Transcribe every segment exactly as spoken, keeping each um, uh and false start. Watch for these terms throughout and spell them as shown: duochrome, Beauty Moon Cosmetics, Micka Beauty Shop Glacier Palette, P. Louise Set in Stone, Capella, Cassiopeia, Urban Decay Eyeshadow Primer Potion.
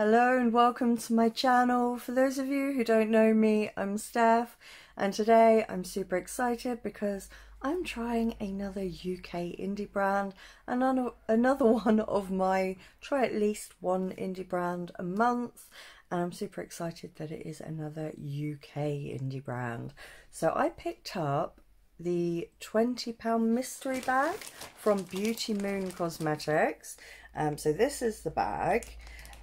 Hello and welcome to my channel. For those of you who don't know me, I'm Steph, and today I'm super excited because I'm trying another U K indie brand and another one of my try at least one indie brand a month, and I'm super excited that it is another U K indie brand. So I picked up the twenty pound mystery bag from Beauty Moon Cosmetics. Um, so this is the bag.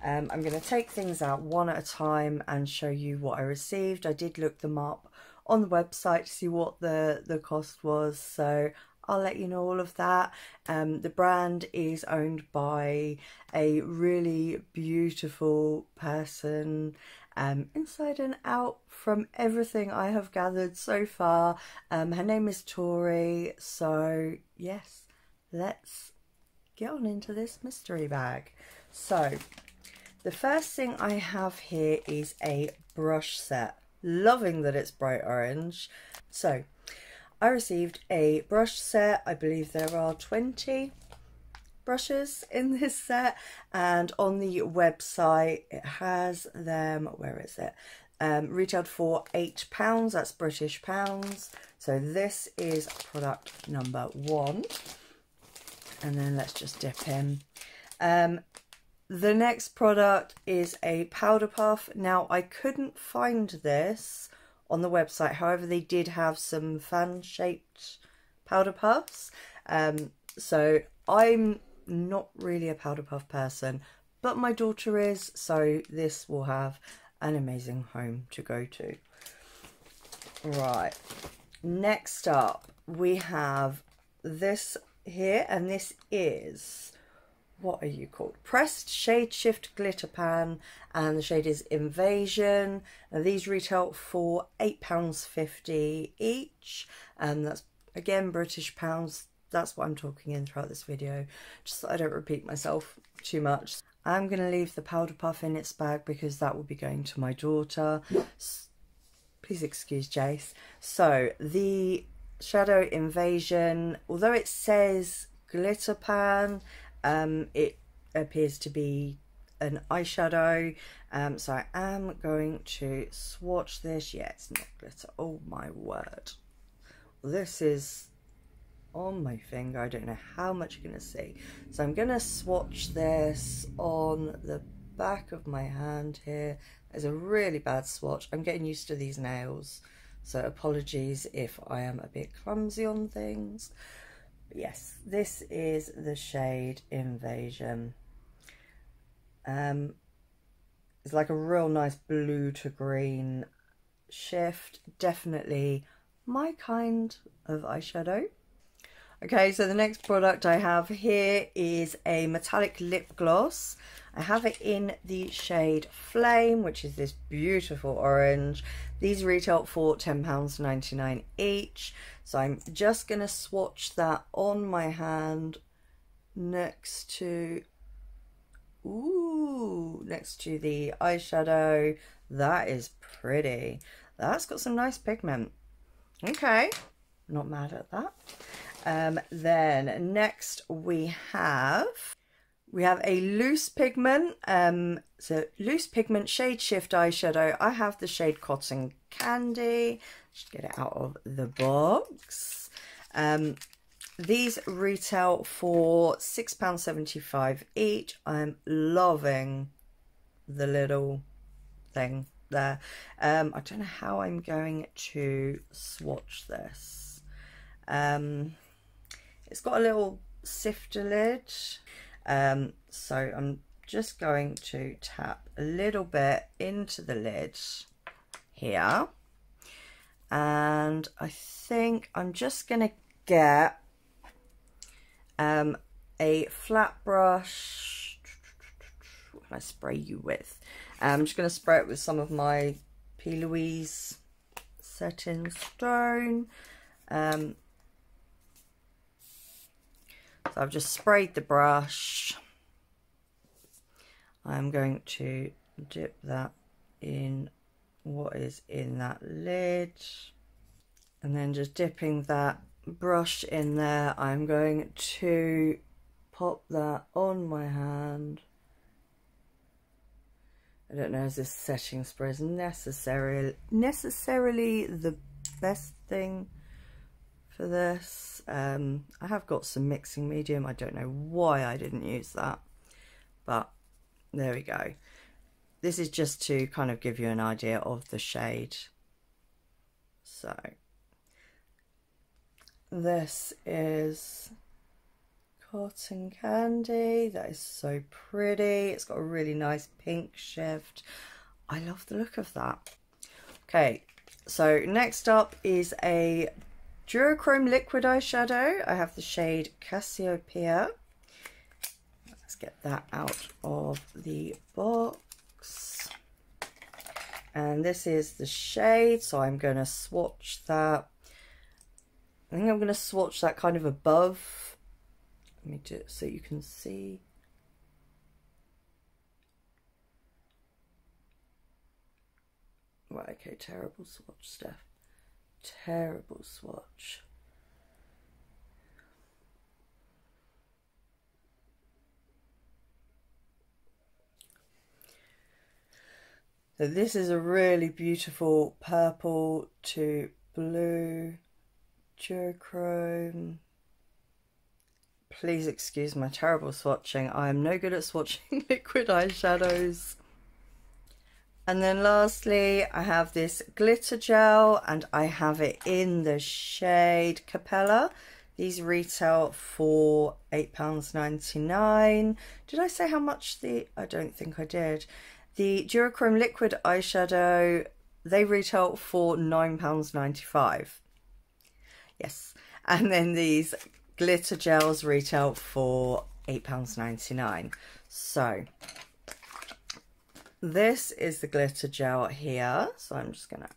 Um, I'm going to take things out one at a time and show you what I received. I did look them up on the website to see what the, the cost was, so I'll let you know all of that. Um, the brand is owned by a really beautiful person um, inside and out from everything I have gathered so far. Um, her name is Tori, so yes, let's get on into this mystery bag. So the first thing I have here is a brush set. Loving that it's bright orange. So I received a brush set. I believe there are twenty brushes in this set, and on the website it has them, where is it, um, retailed for eight pounds, that's British pounds. So this is product number one, and then let's just dip in. Um, The next product is a powder puff. Now, I couldn't find this on the website. However, they did have some fan-shaped powder puffs. Um, so I'm not really a powder puff person, but my daughter is, so this will have an amazing home to go to. Right. Next up, we have this here, and this is... what are you called? Pressed Shade Shift Glitter Pan, and the shade is Invasion. Now these retail for eight pounds fifty each, and that's again British pounds. That's what I'm talking in throughout this video, just so I don't repeat myself too much. I'm going to leave the powder puff in its bag because that will be going to my daughter. Please excuse Jace. So the shadow Invasion, although it says Glitter Pan, Um, it appears to be an eyeshadow, um, so I am going to swatch this. Yeah, it's not glitter. Oh my word. This is on my finger. I don't know how much you're going to see. So I'm going to swatch this on the back of my hand here. It's a really bad swatch. I'm getting used to these nails, so apologies if I am a bit clumsy on things. Yes, this is the shade Invasion. Um, it's like a real nice blue to green shift. Definitely my kind of eyeshadow. Okay, so the next product I have here is a metallic lip gloss. I have it in the shade Flame, which is this beautiful orange. These retail for ten pounds ninety-nine each. So I'm just going to swatch that on my hand next to, ooh, next to the eyeshadow. That is pretty. That's got some nice pigment. Okay, not mad at that. Um, then next we have, we have a loose pigment, um, so loose pigment shade shift eyeshadow. I have the shade Cotton Candy. Just get it out of the box. Um, these retail for six pounds seventy-five each. I'm loving the little thing there. Um, I don't know how I'm going to swatch this. Um, it's got a little sifter lid, um, so I'm just going to tap a little bit into the lid here, and I think I'm just going to get um, a flat brush. What can I spray you with? Um, I'm just going to spray it with some of my P. Louise Set in Stone. Um, So I've just sprayed the brush. I'm going to dip that in what is in that lid, and then just dipping that brush in there, I'm going to pop that on my hand I don't know if this setting spray is necessarily, necessarily the best thing for this. Um, I have got some mixing medium. I don't know why I didn't use that, but there we go. This is just to kind of give you an idea of the shade. So this is Cotton Candy. That is so pretty. It's got a really nice pink shift. I love the look of that. Okay, so next up is a duochrome liquid eyeshadow. I have the shade Cassiopeia. Let's get that out of the box. And this is the shade, so I'm going to swatch that. I think I'm going to swatch that kind of above. Let me do it so you can see. Right, okay, terrible swatch, Steph. Terrible swatch. So this is a really beautiful purple to blue duochrome. Please excuse my terrible swatching. I am no good at swatching liquid eyeshadows. And then lastly, I have this glitter gel, and I have it in the shade Capella. These retail for eight pounds ninety-nine. Did I say how much the... I don't think I did. The duochrome liquid eyeshadow, they retail for nine pounds ninety-five. Yes. And then these glitter gels retail for eight pounds ninety-nine. So this is the glitter gel here. So I'm just going to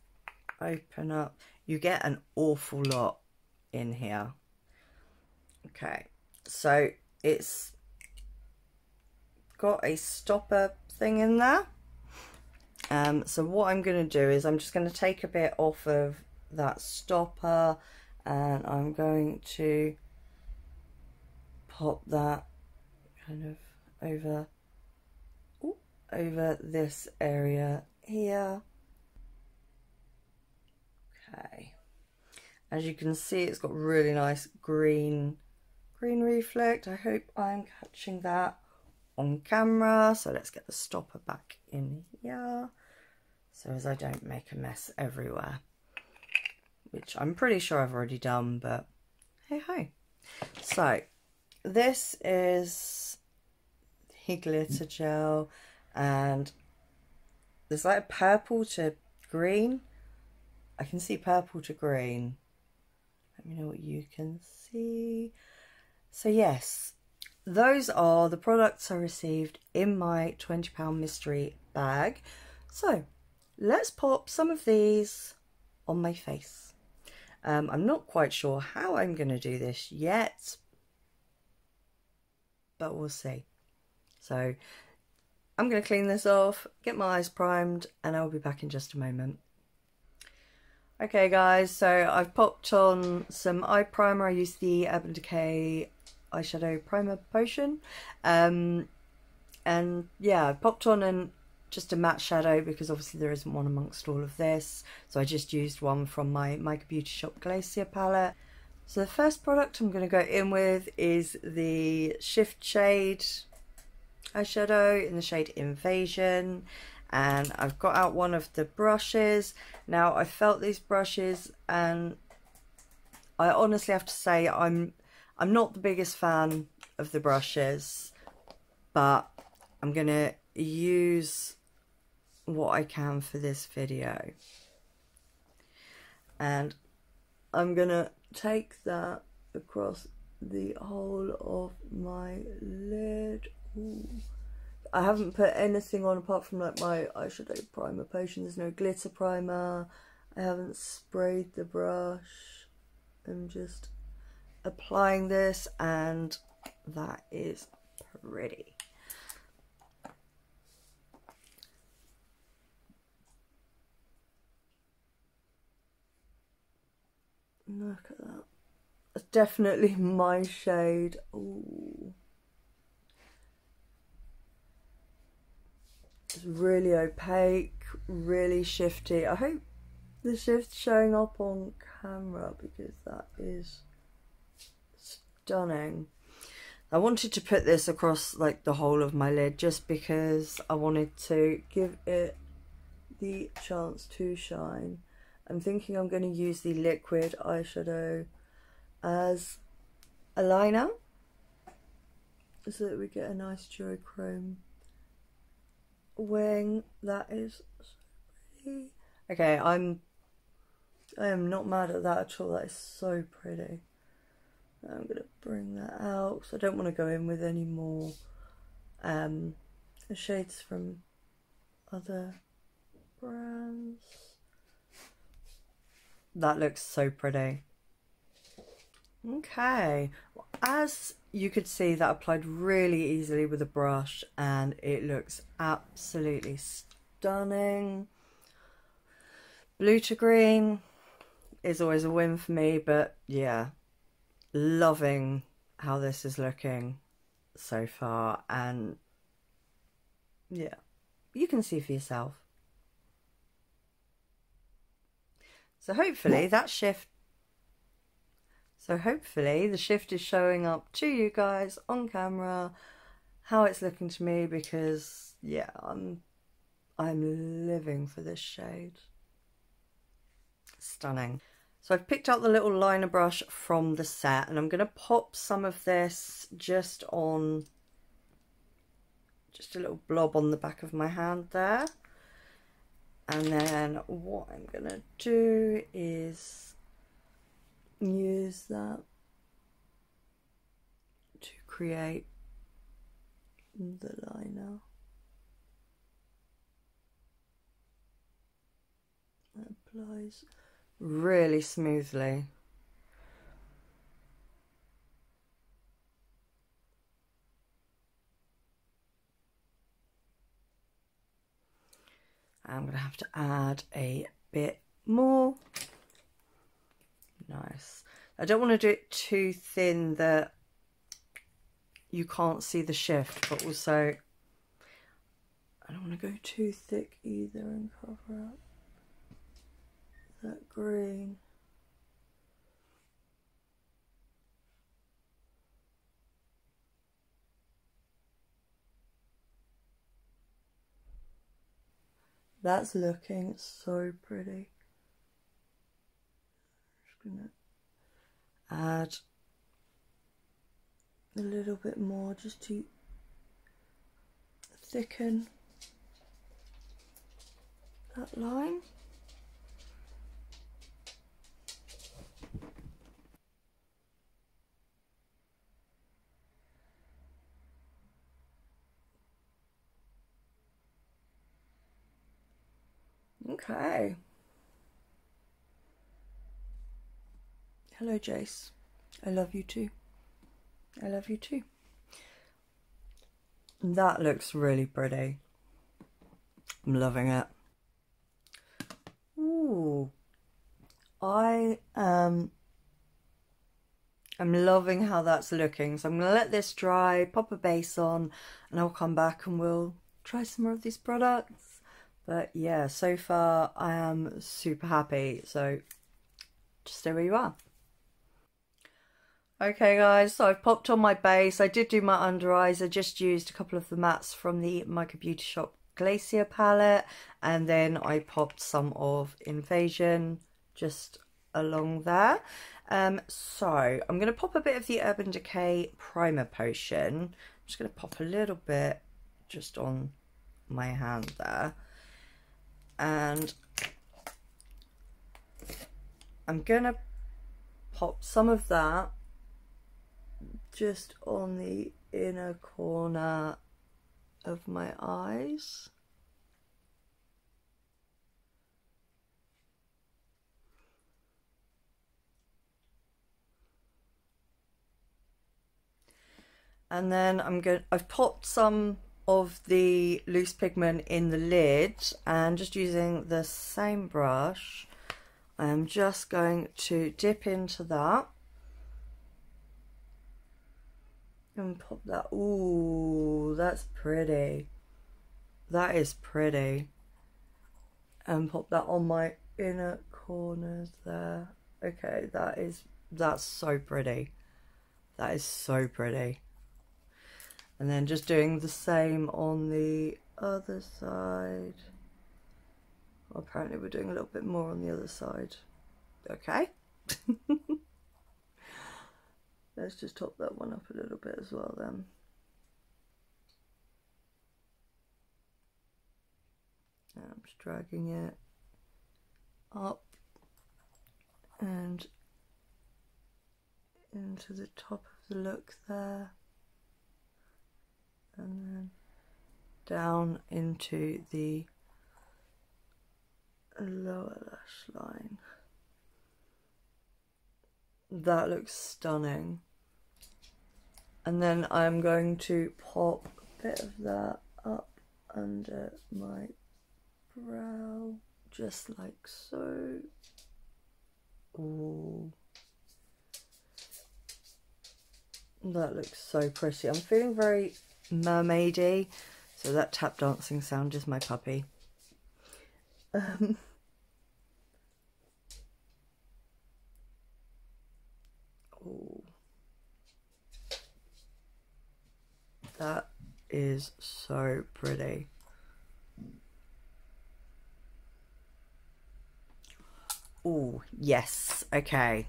open up. You get an awful lot in here. Okay. So it's got a stopper thing in there. Um, so what I'm going to do is I'm just going to take a bit off of that stopper, and I'm going to pop that kind of over ooh, over this area here. Okay, as you can see, it's got really nice green green reflect. I hope I'm catching that on camera. So let's get the stopper back in here so as I don't make a mess everywhere, which I'm pretty sure I've already done, but hey ho. So this is the glitter gel, and there's like purple to green. I can see purple to green. Let me know what you can see. So yes, those are the products I received in my twenty pound mystery bag. So let's pop some of these on my face. Um, I'm not quite sure how I'm going to do this yet, but we'll see. So I'm going to clean this off, get my eyes primed, and I'll be back in just a moment. Okay guys, so I've popped on some eye primer. I used the Urban Decay Eyeshadow Primer Potion, um, and yeah, I popped on an, just a matte shadow because obviously there isn't one amongst all of this, so I just used one from my Micka Beauty Shop Glacier Palette. So the first product I'm going to go in with is the Shift Shade eyeshadow in the shade Invasion, and I've got out one of the brushes. Now I felt these brushes, and I honestly have to say I'm I'm not the biggest fan of the brushes, but I'm going to use what I can for this video. And I'm going to take that across the whole of my lid. Ooh. I haven't put anything on apart from like my eyeshadow primer potion. There's no glitter primer. I haven't sprayed the brush. I'm just applying this, and that is pretty. Look at that. That's definitely my shade. Ooh. It's really opaque, really shifty. I hope the shift's showing up on camera because that is stunning. I wanted to put this across like the whole of my lid just because I wanted to give it the chance to shine. I'm thinking I'm going to use the liquid eyeshadow as a liner so that we get a nice duochrome wing. That is so pretty. Okay, I'm I am not mad at that at all. That is so pretty. I'm going to bring that out because I don't want to go in with any more um, shades from other brands. That looks so pretty. Okay, well, as you could see, that applied really easily with a brush and it looks absolutely stunning. Blue to green is always a win for me, but yeah, loving how this is looking so far. And yeah, you can see for yourself. So hopefully that shift so hopefully the shift is showing up to you guys on camera how it's looking to me, because yeah, I'm I'm living for this shade. Stunning. So I've picked up the little liner brush from the set and I'm going to pop some of this just on, just a little blob on the back of my hand there. And then what I'm going to do is use that to create the liner. That applies really smoothly. I'm going to have to add a bit more. Nice. I don't want to do it too thin that you can't see the shift, but also I don't want to go too thick either and cover up that green. That's looking so pretty. I'm just gonna add a little bit more just to thicken that line. Okay. Hello, Jace. I love you too. I love you too. That looks really pretty. I'm loving it. Ooh. I um, I'm loving how that's looking. So I'm going to let this dry, pop a base on, and I'll come back and we'll try some more of these products. But yeah, so far I am super happy, so just stay where you are. Okay guys, so I've popped on my base. I did do my under eyes. I just used a couple of the mattes from the Micka Beauty Shop Glacier Palette, and then I popped some of Invasion just along there. Um, so I'm going to pop a bit of the Urban Decay Primer Potion. I'm just going to pop a little bit just on my hand there. And I'm gonna pop some of that just on the inner corner of my eyes. And then I'm gonna, I've popped some of the loose pigment in the lid, and just using the same brush I'm just going to dip into that and pop that. Ooh, that's pretty. That is pretty. And pop that on my inner corners there. Okay, that is, that's so pretty. That is so pretty. And then just doing the same on the other side. Well, apparently we're doing a little bit more on the other side. Okay. Let's just top that one up a little bit as well then. I'm just dragging it up and into the top of the look there, and then down into the lower lash line. That looks stunning. And then I'm going to pop a bit of that up under my brow, just like so. Ooh. That looks so pretty. I'm feeling very mermaidy, so that tap dancing sound is my puppy. Um, oh, that is so pretty. Oh, yes. Okay.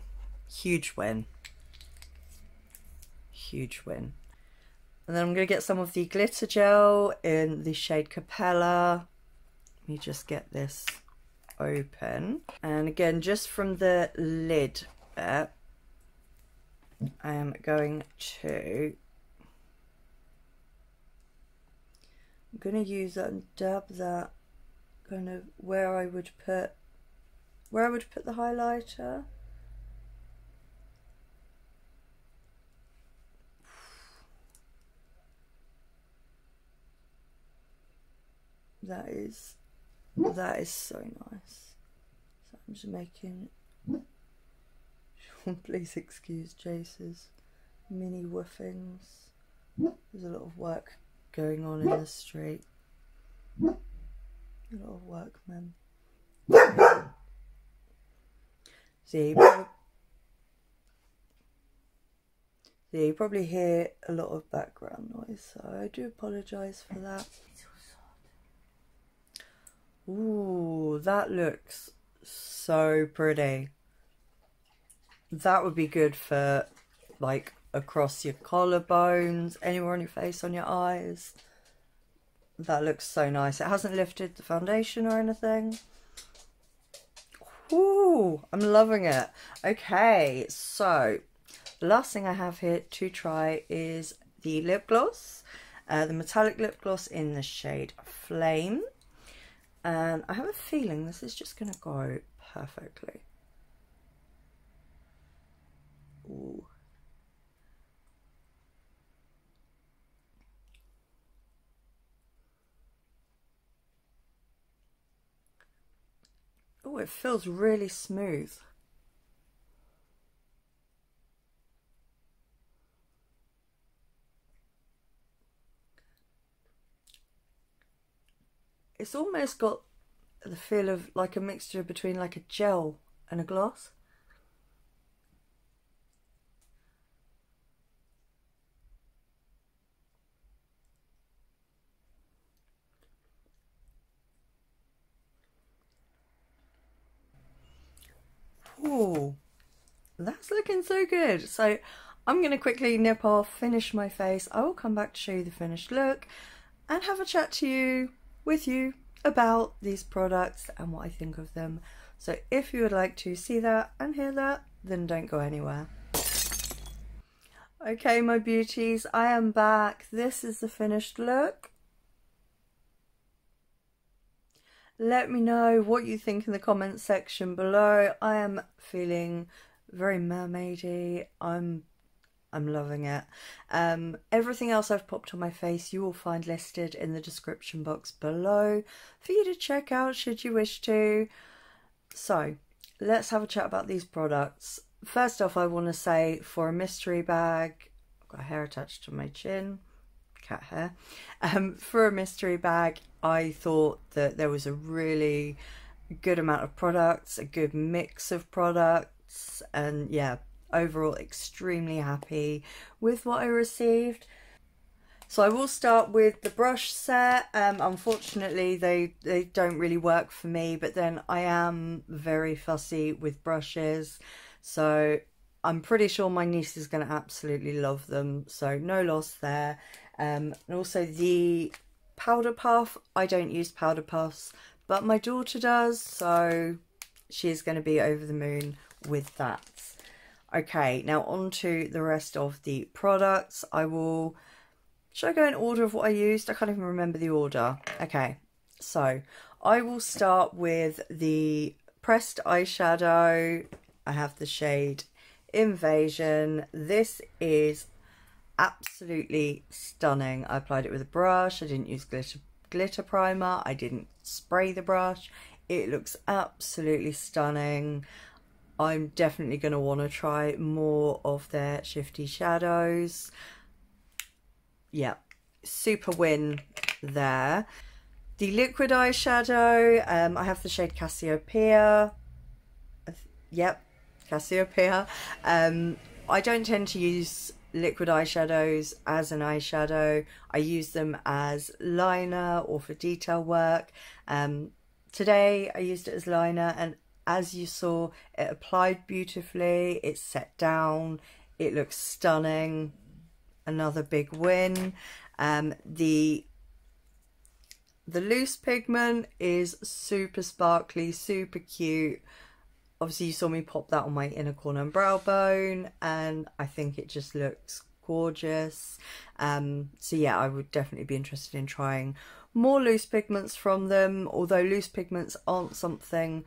Huge win. Huge win. And then I'm going to get some of the glitter gel in the shade Capella. Let me just get this open. And again, just from the lid bit, I am going to... I'm going to use that and dab that kind of where I would put... where I would put the highlighter. That is, that is so nice. So I'm just making, please excuse Jace's mini woofings. There's a lot of work going on in the street. A lot of work, man. So you, probably, so you probably hear a lot of background noise, so I do apologise for that. Ooh, that looks so pretty. That would be good for like across your collarbones, anywhere on your face, on your eyes. That looks so nice. It hasn't lifted the foundation or anything. Ooh, I'm loving it. Okay, so the last thing I have here to try is the lip gloss, uh, the metallic lip gloss in the shade Flame. And I have a feeling this is just going to go perfectly. Ooh. Oh, it feels really smooth. It's almost got the feel of like a mixture between like a gel and a gloss. Ooh, that's looking so good. So I'm going to quickly nip off, finish my face. I will come back to show you the finished look and have a chat to you, with you, about these products and what I think of them. So if you would like to see that and hear that, then don't go anywhere. Okay, my beauties, I am back. This is the finished look. Let me know what you think in the comments section below. I am feeling very mermaidy. I'm I'm loving it. Um, everything else I've popped on my face you will find listed in the description box below for you to check out should you wish to. So let's have a chat about these products. First off, I want to say for a mystery bag, I've got hair attached to my chin. at her. Um, for a mystery bag, I thought that there was a really good amount of products, a good mix of products, and yeah, overall extremely happy with what I received. So I will start with the brush set. Um, unfortunately, they, they don't really work for me, but then I am very fussy with brushes. So I'm pretty sure my niece is going to absolutely love them. So no loss there. Um, and also the powder puff. I don't use powder puffs, but my daughter does. So she is going to be over the moon with that. Okay, now on to the rest of the products. I will... Should I go in order of what I used? I can't even remember the order. Okay, so I will start with the pressed eyeshadow. I have the shade Invasion. This is absolutely stunning. I applied it with a brush. I didn't use glitter, glitter primer. I didn't spray the brush. It looks absolutely stunning. I'm definitely going to want to try more of their shifty shadows. Yeah, super win there. The liquid eyeshadow, um, I have the shade Cassiopeia. Yep, Cassiopeia. Um, I don't tend to use liquid eyeshadows as an eyeshadow. I use them as liner or for detail work. Um, today I used it as liner, and as you saw, it applied beautifully. It's set down. It looks stunning. Another big win. Um, the the loose pigment is super sparkly, super cute. Obviously you saw me pop that on my inner corner and brow bone, and I think it just looks gorgeous. Um, so yeah, I would definitely be interested in trying more loose pigments from them, although loose pigments aren't something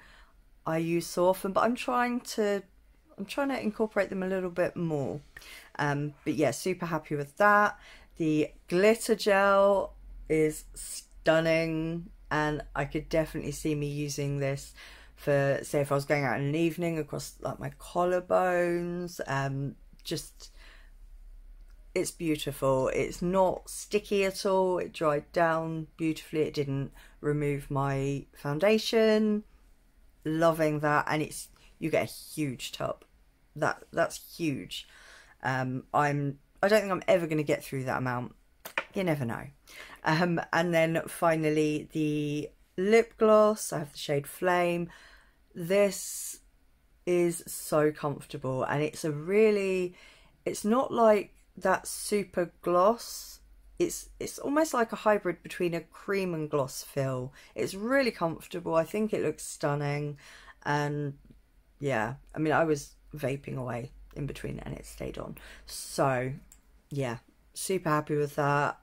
I use so often, but I'm trying to I'm trying to incorporate them a little bit more. Um, but yeah, super happy with that. The glitter gel is stunning, and I could definitely see me using this for, say, if I was going out in an evening, across like my collarbones. Um, just, it's beautiful. It's not sticky at all. It dried down beautifully. It didn't remove my foundation. Loving that. And it's, you get a huge tub. That that's huge. Um, I'm I don't think I'm ever going to get through that amount. You never know. Um, and then finally the lip gloss. I have the shade Flame. This is so comfortable, and it's a really. It's not like that super gloss. It's it's almost like a hybrid between a cream and gloss feel. It's really comfortable. I think it looks stunning, and yeah, I mean, I was vaping away in between and it stayed on. So yeah, super happy with that.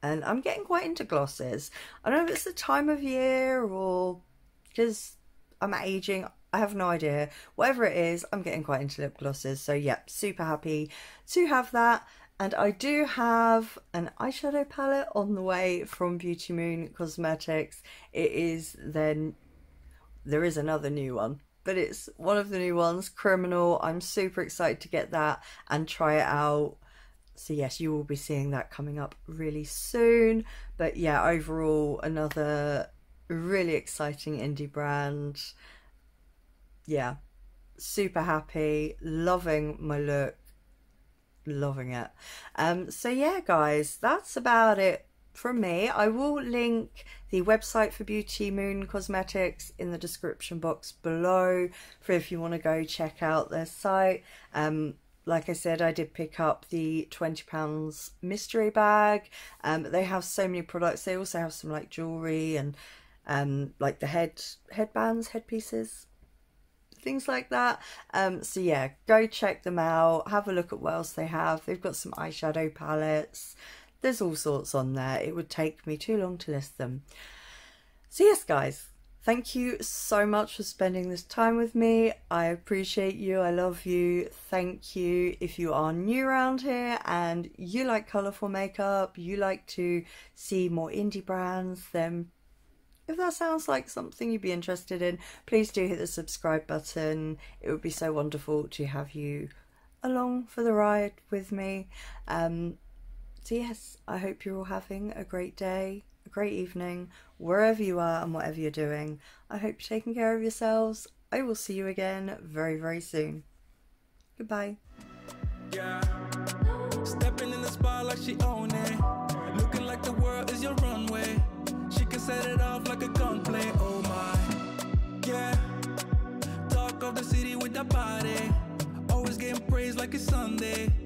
And I'm getting quite into glosses. I don't know if it's the time of year or because I'm aging. I have no idea. Whatever it is, I'm getting quite into lip glosses. So yeah, super happy to have that. And I do have an eyeshadow palette on the way from Beauty Moon Cosmetics. It is then, there is another new one, but it's one of the new ones, Criminal. I'm super excited to get that and try it out. So yes, you will be seeing that coming up really soon. But yeah, overall, another really exciting indie brand. Yeah, super happy, loving my look, loving it. Um, so yeah, guys, that's about it from me. I will link the website for Beauty Moon Cosmetics in the description box below for if you want to go check out their site. Um, like I said, I did pick up the twenty pound mystery bag. Um, they have so many products. They also have some like jewellery and um, like the head headbands, headpieces, things like that. Um, so yeah, go check them out. Have a look at what else they have. They've got some eyeshadow palettes. There's all sorts on there. It would take me too long to list them. So yes, guys, thank you so much for spending this time with me. I appreciate you. I love you. Thank you. If you are new around here and you like colourful makeup, you like to see more indie brands, then if that sounds like something you'd be interested in, please do hit the subscribe button. It would be so wonderful to have you along for the ride with me. Um, So yes, I hope you're all having a great day, a great evening, wherever you are and whatever you're doing. I hope you're taking care of yourselves. I will see you again very, very soon. Goodbye. Yeah. Stepping in the spot like she own it. Looking like the world is your runway. She can set it off like a gunplay. Oh my. Yeah. Talk of the city with that body. Always getting praised like it's Sunday.